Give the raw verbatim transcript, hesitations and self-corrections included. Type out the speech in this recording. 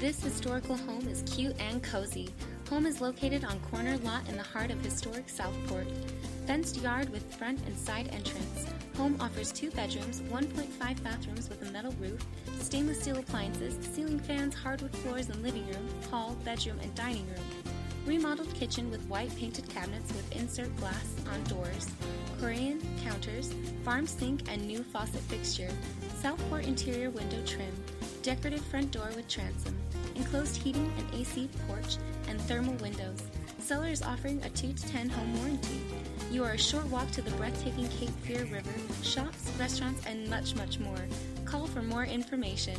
This historical home is cute and cozy. Home is located on corner lot in the heart of historic Southport. Fenced yard with front and side entrance. Home offers two bedrooms, one point five bathrooms with a metal roof, stainless steel appliances, ceiling fans, hardwood floors in living room, hall, bedroom, and dining room. Remodeled kitchen with white painted cabinets with insert glass on doors, Korean counters, farm sink, and new faucet fixture. Southport interior window trim. Decorative front door with transom. Enclosed heating and A C porch and thermal windows. Seller is offering a two to ten home warranty. You are a short walk to the breathtaking Cape Fear River, shops, restaurants, and much, much more. Call for more information.